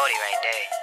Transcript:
40 right there.